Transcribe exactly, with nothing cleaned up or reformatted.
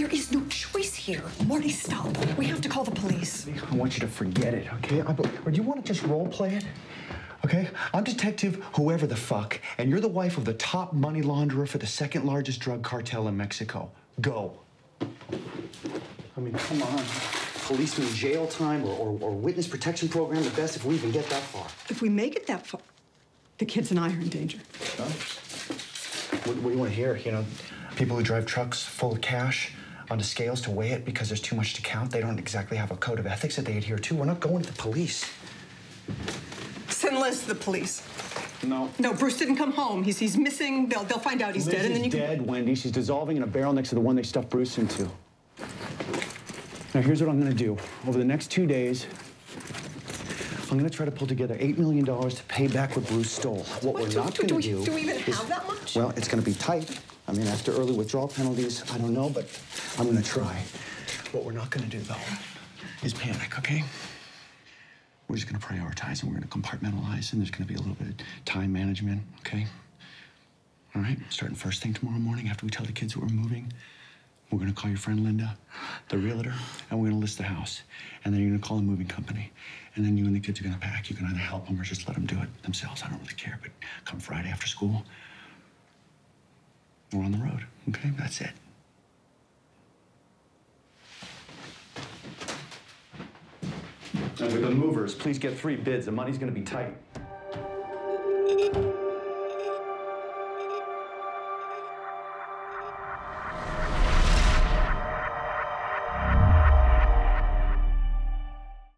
There is no choice here. Marty, stop. We have to call the police. I want you to forget it, okay? I, or do you want to just role play it? Okay? I'm Detective Whoever the Fuck, and you're the wife of the top money launderer for the second largest drug cartel in Mexico. Go. I mean, come on. Policeman jail time or, or, or witness protection program, the best if we even get that far. If we make it that far, the kids and I are in danger. Huh? What, what do you want to hear? You know, people who drive trucks full of cash onto scales to weigh it because there's too much to count. They don't exactly have a code of ethics that they adhere to. We're not going to the police. Send Liz to the police. No. No, Bruce didn't come home. He's he's missing. They'll they'll find out he's Liz dead, and then you. Liz is dead, can... Wendy. She's dissolving in a barrel next to the one they stuffed Bruce into. Now here's what I'm going to do. Over the next two days, I'm going to try to pull together eight million dollars to pay back what Bruce stole. What, what we're do, not going to do, do. Do we even is, have that much? Well, it's going to be tight. I mean, after early withdrawal penalties, I don't know, but I'm going to try. What we're not going to do though is panic. Okay. We're just going to prioritize, and we're going to compartmentalize, and there's going to be a little bit of time management, okay? All right? Starting first thing tomorrow morning after we tell the kids that we're moving, we're going to call your friend Linda, the realtor, and we're going to list the house. And then you're going to call a moving company. And then you and the kids are going to pack. You can either help them or just let them do it themselves. I don't really care, but come Friday after school, we're on the road, okay? That's it. And with the movers, please get three bids. The money's gonna be tight.